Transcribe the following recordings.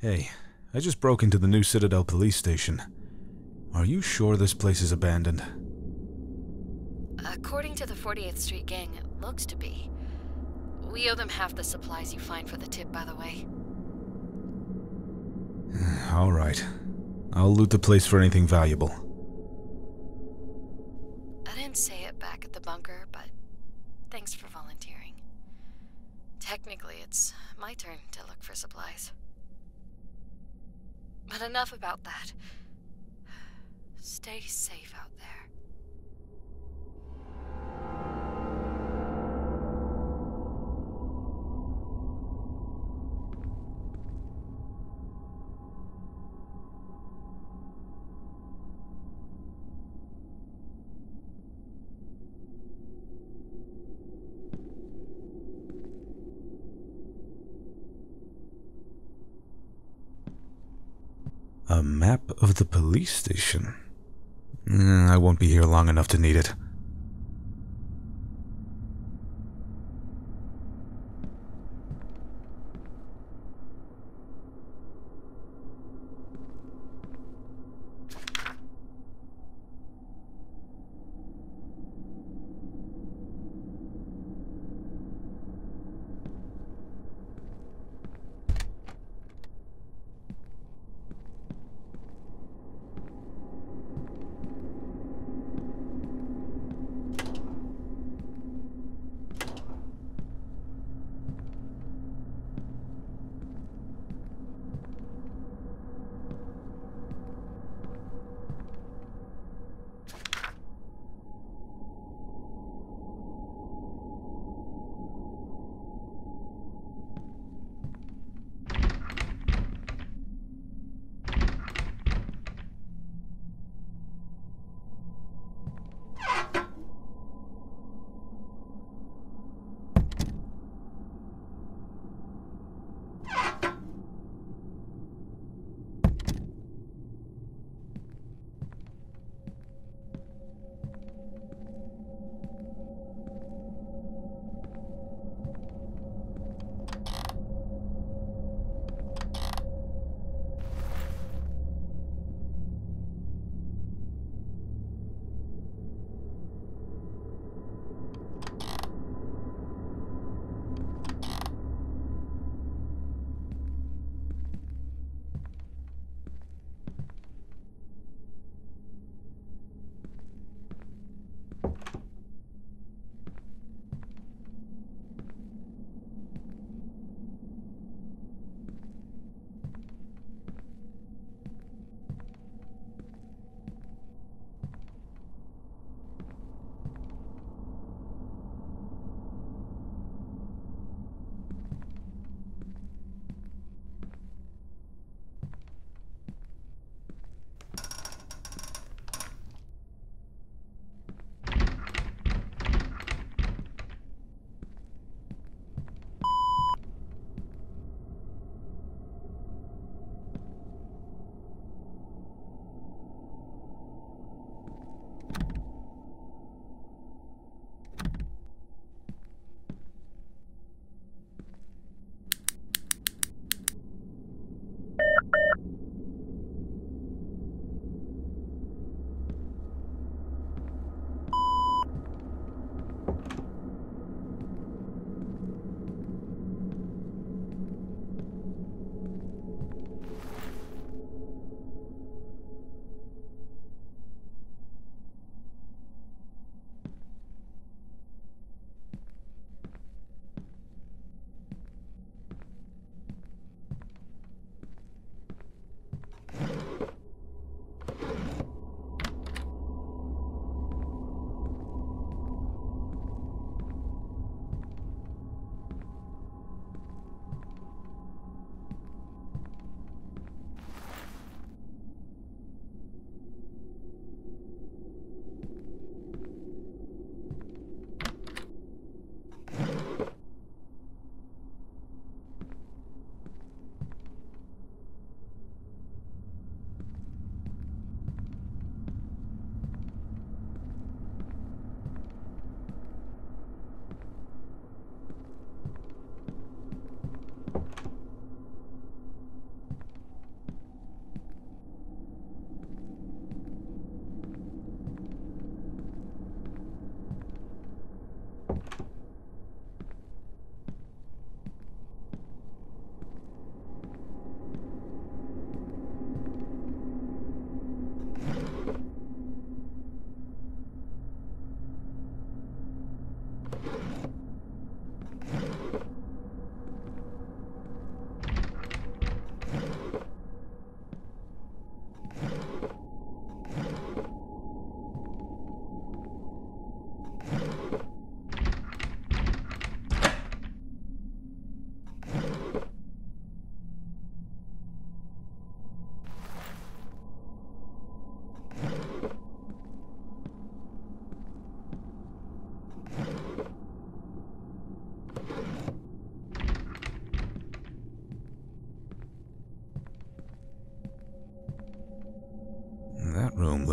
Hey, I just broke into the new Citadel police station. Are you sure this place is abandoned? According to the 40th Street gang, it looks to be. We owe them half the supplies you find for the tip, by the way. All right. I'll loot the place for anything valuable. I didn't say it back at the bunker, but thanks for volunteering. Technically, it's my turn to look for supplies. But enough about that. Stay safe out there. A map of the police station. I won't be here long enough to need it.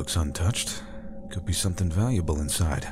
looks untouched. Could be something valuable inside.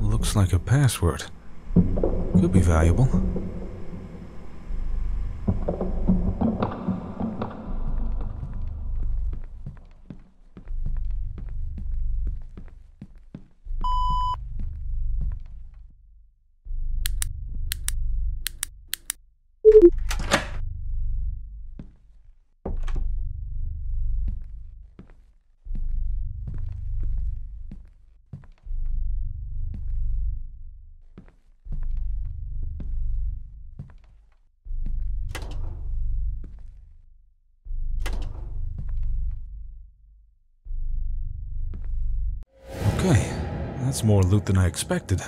Looks like a password. Could be valuable. Okay, that's more loot than I expected.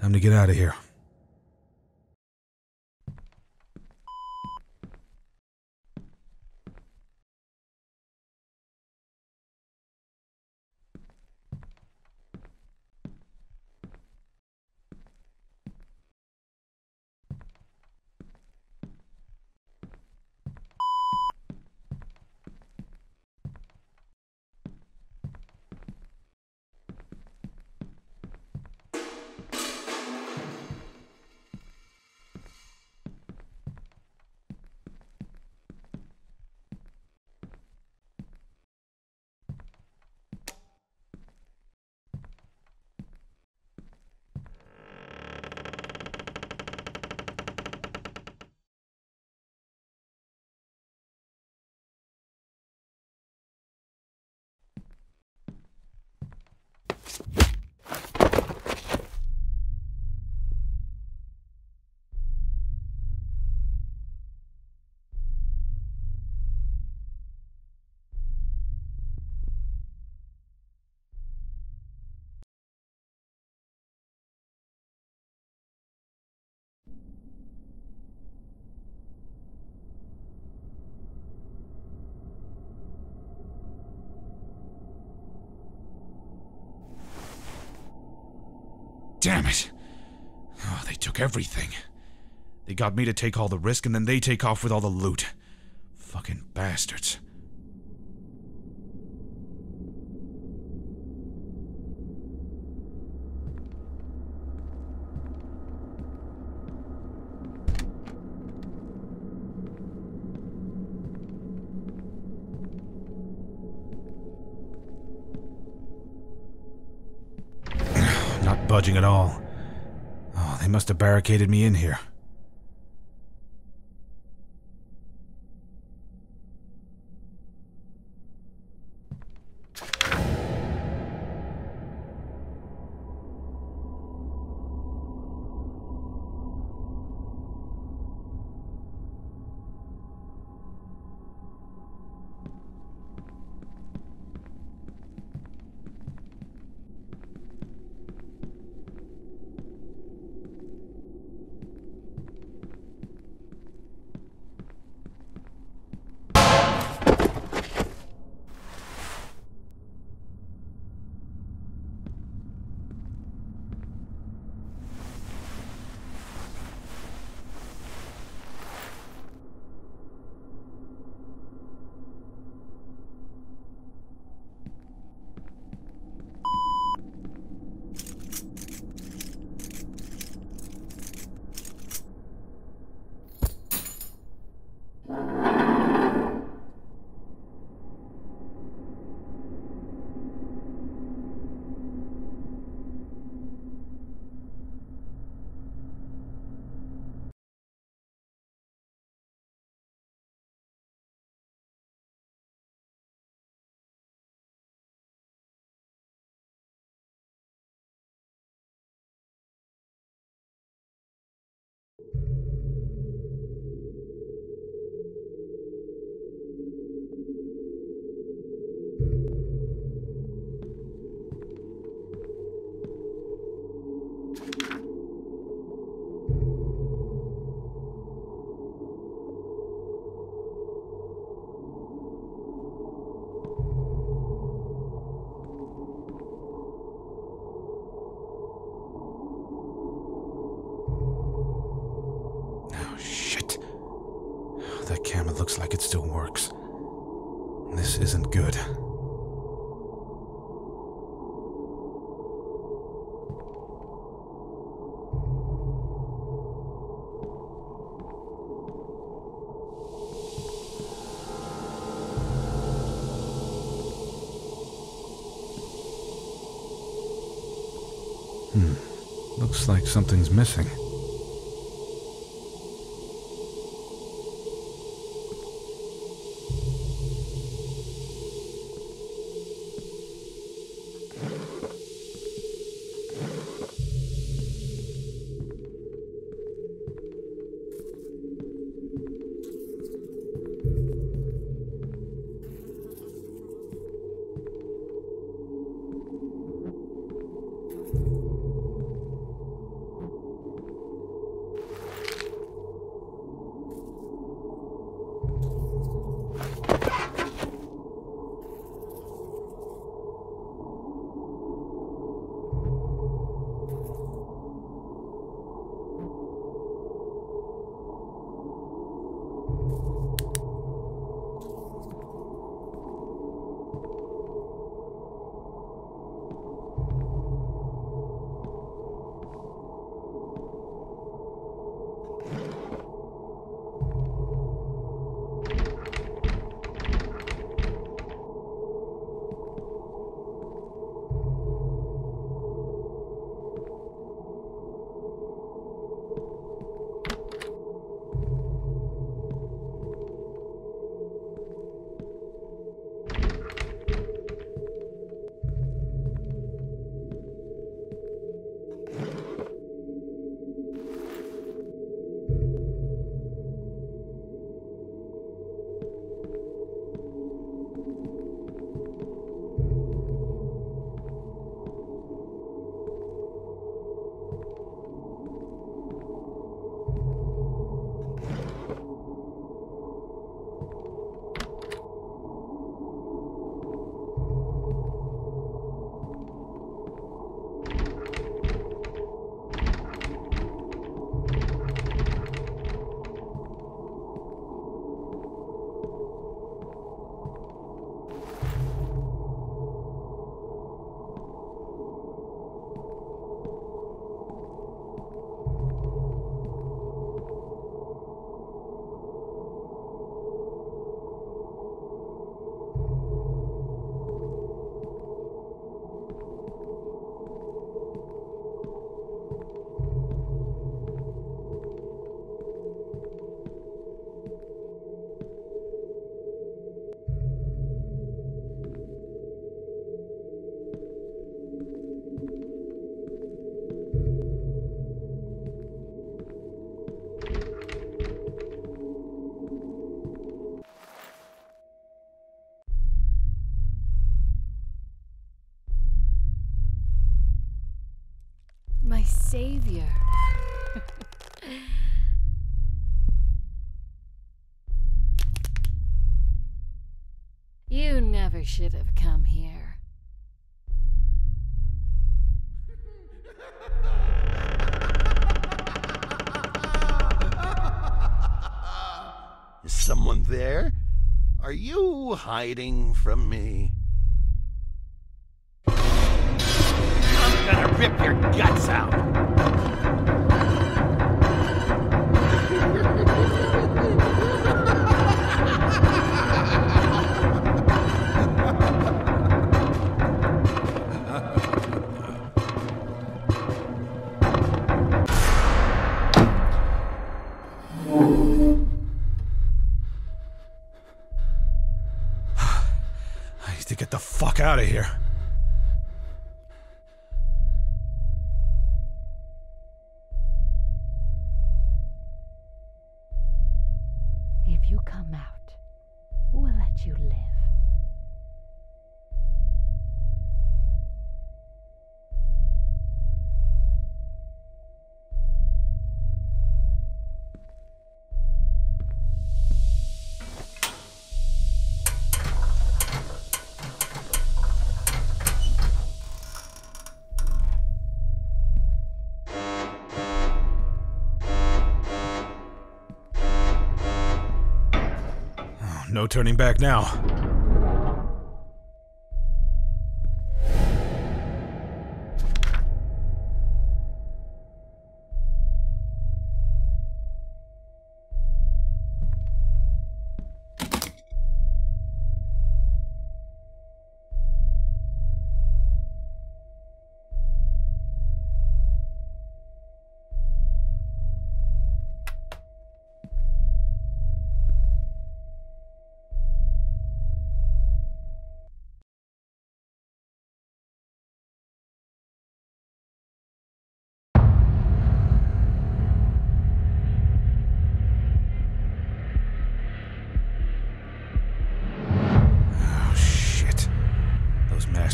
Time to get out of here. Damn it. Oh, they took everything. They got me to take all the risk, and then they take off with all the loot. Fucking bastards. Budging at all. Oh, they must have barricaded me in here. looks like it still works. This isn't good. Looks like something's missing. My savior. You never should have come here. Is someone there? Are you hiding from me? Rip your guts out! I need to get the fuck out of here. No turning back now.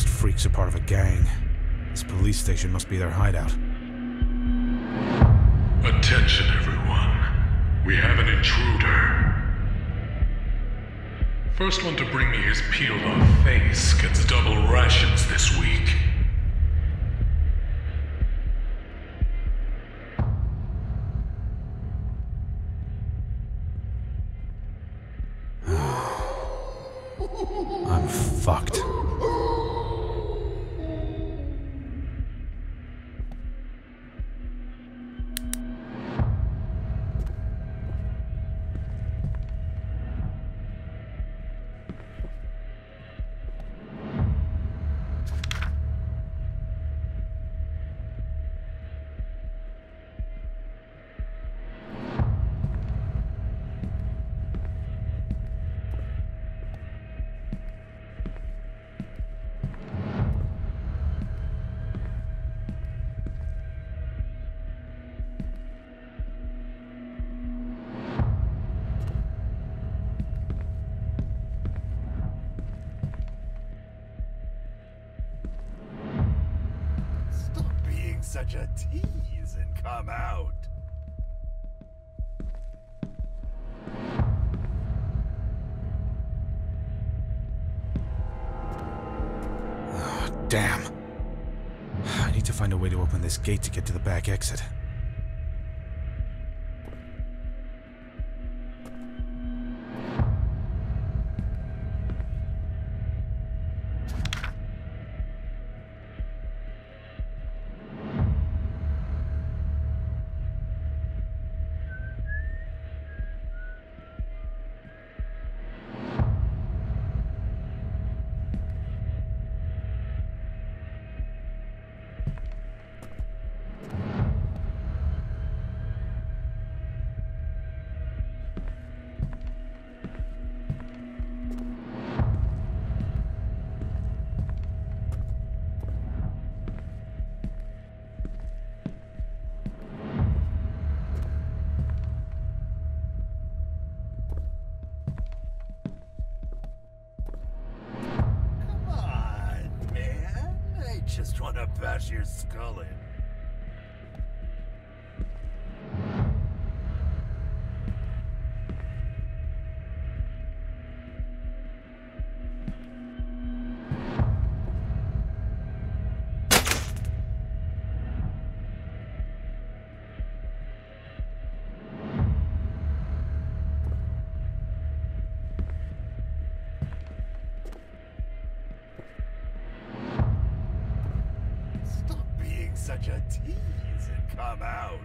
Freaks are part of a gang. This police station must be their hideout. Attention, everyone. We have an intruder. First one to bring me his peeled-off face gets double rations this week. I'm fucked. Such a tease and come out. Oh, damn. I need to find a way to open this gate to get to the back exit. Just want to bash your skull in. Such a tease and come out.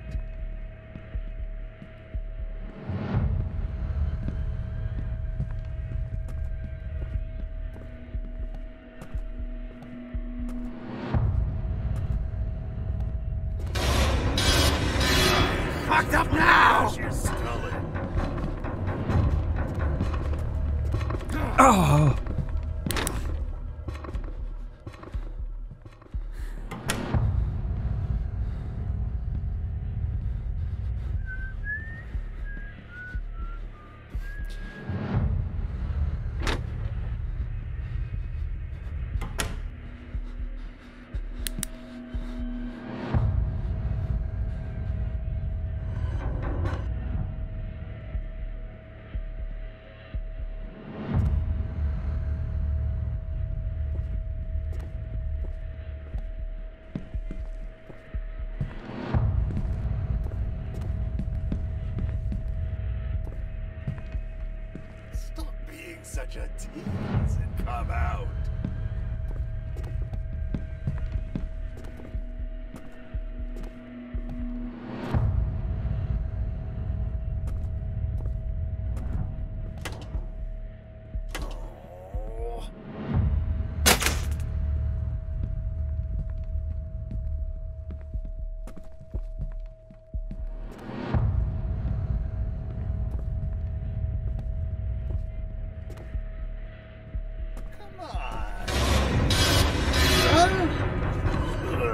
Fucked up now! Oh! such a tease and come out.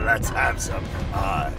Let's have some fun.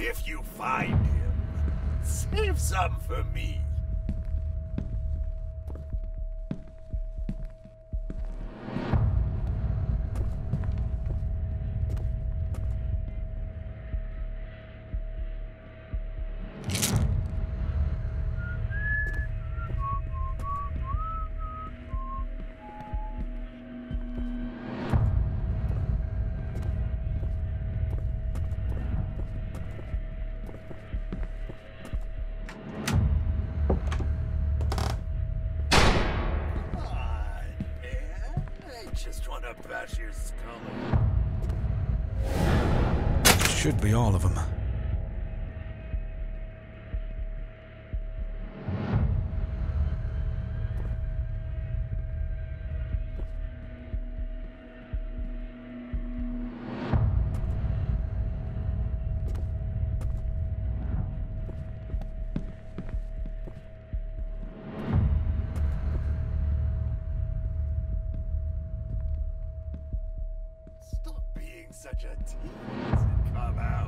If you find him, save some for me. Just want to bash your skull. Should be all of them. Such a tease and come out.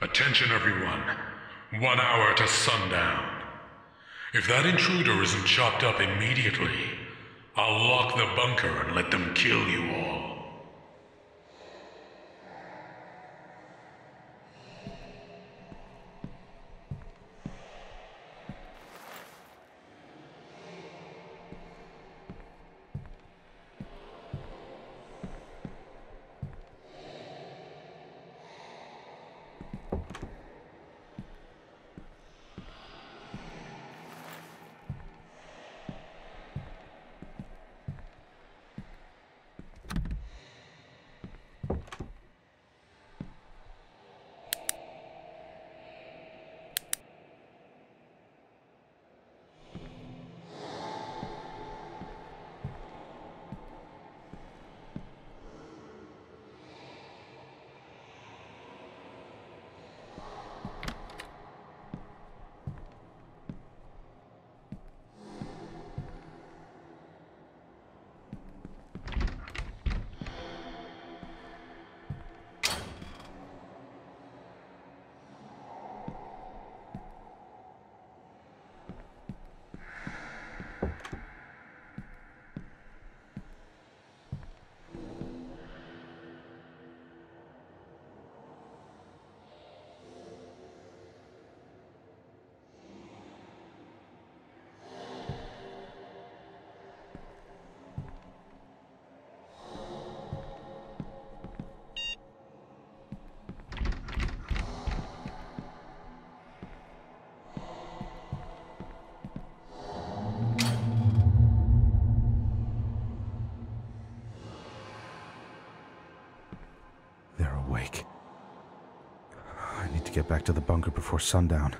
Attention everyone, 1 hour to sundown. If that intruder isn't chopped up immediately, I'll lock the bunker and let them kill you all. awake. I need to get back to the bunker before sundown.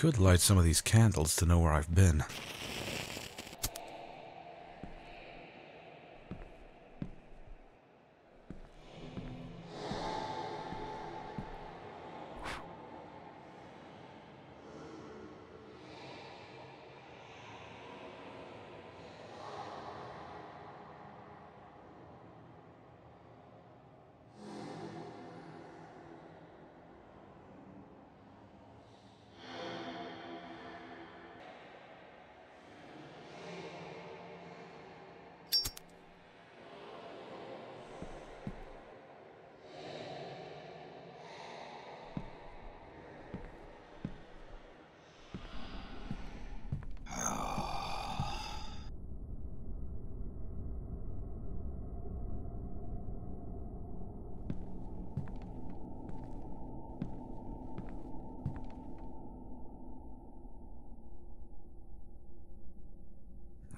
Could light some of these candles to know where I've been.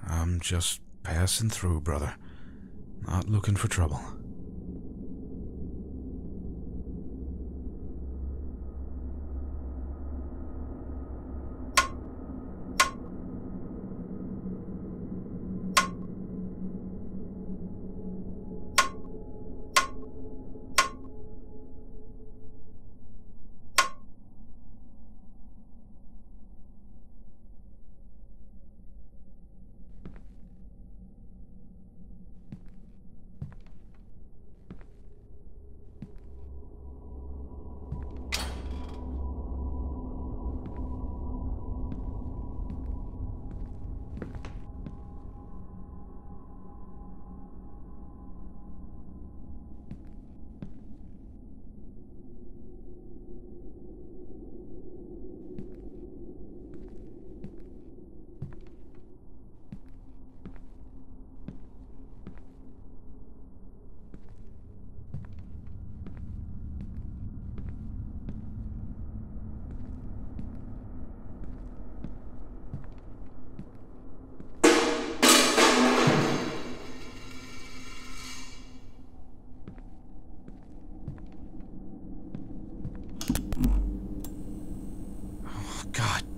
I'm just passing through, brother. Not looking for trouble.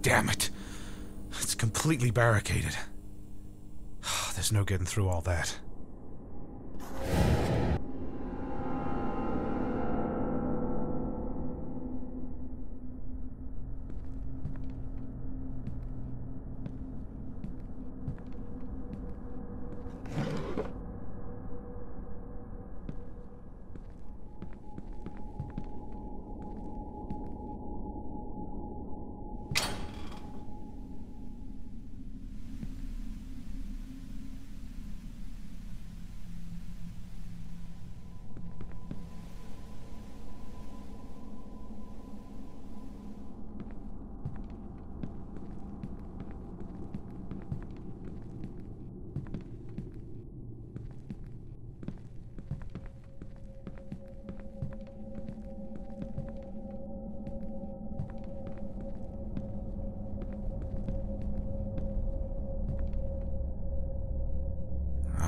Damn it. It's completely barricaded. There's no getting through all that.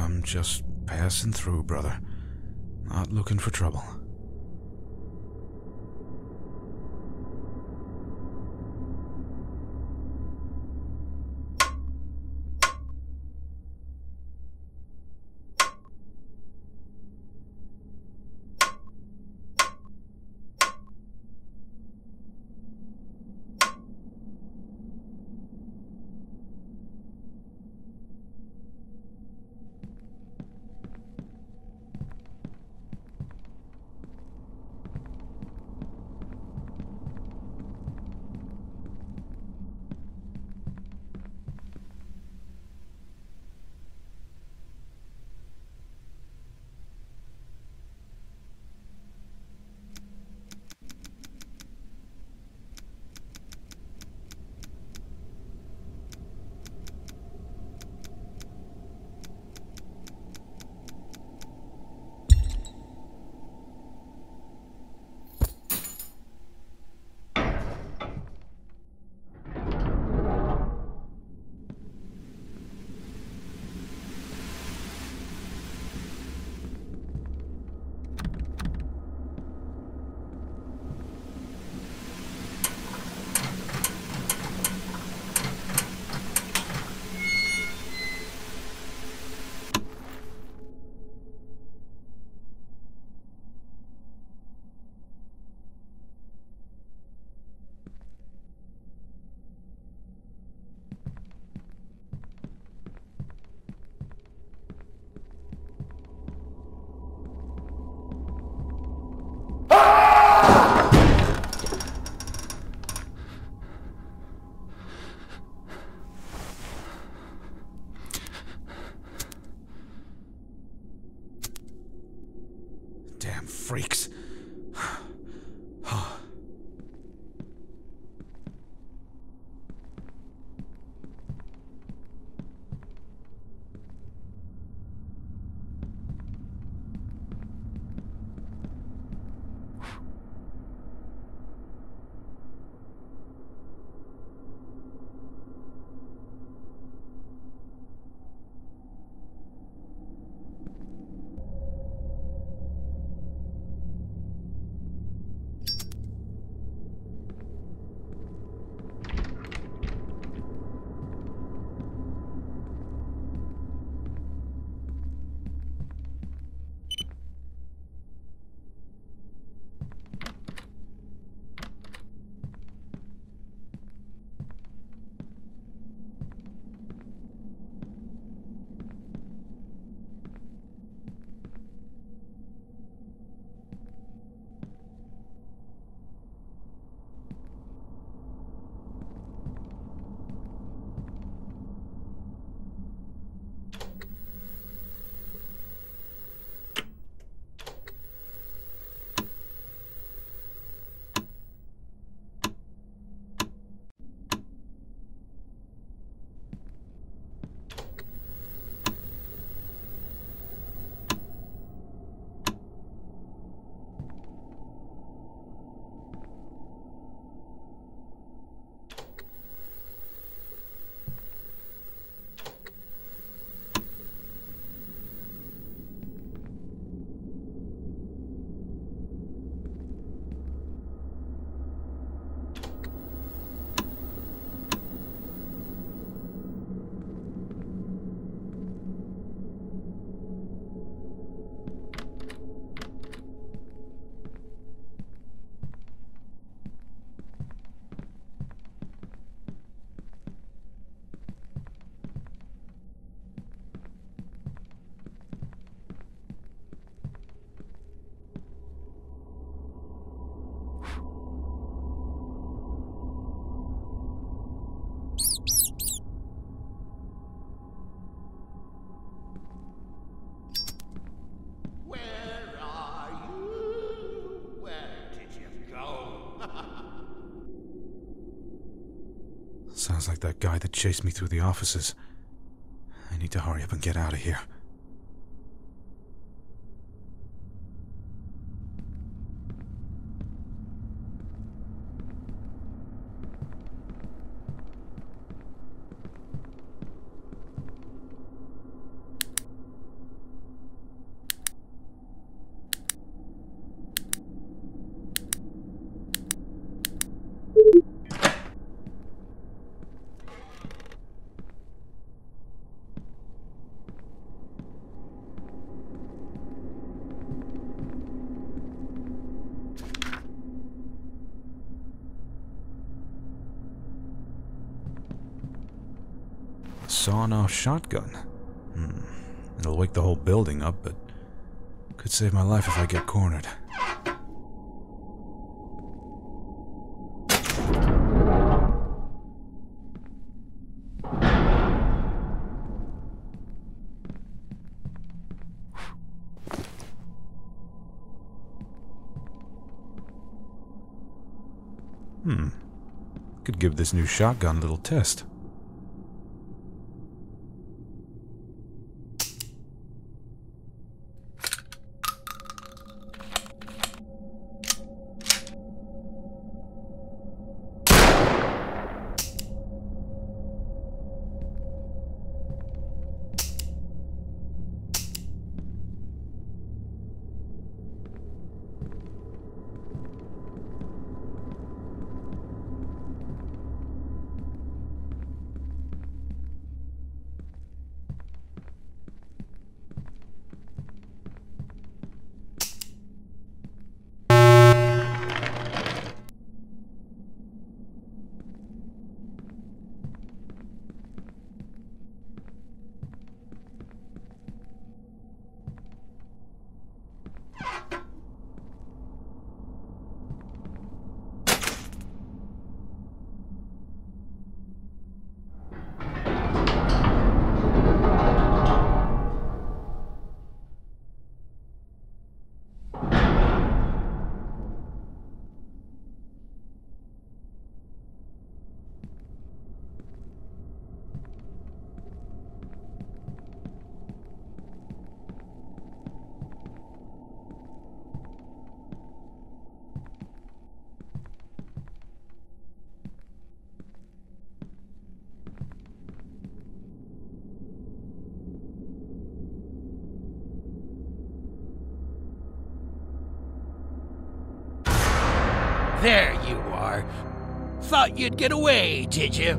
I'm just passing through, brother. Not looking for trouble. Freaks. Sounds like that guy that chased me through the offices. I need to hurry up and get out of here. sawn-off shotgun. It'll wake the whole building up, but could save my life if I get cornered. Could give this new shotgun a little test. There you are. Thought you'd get away, did you?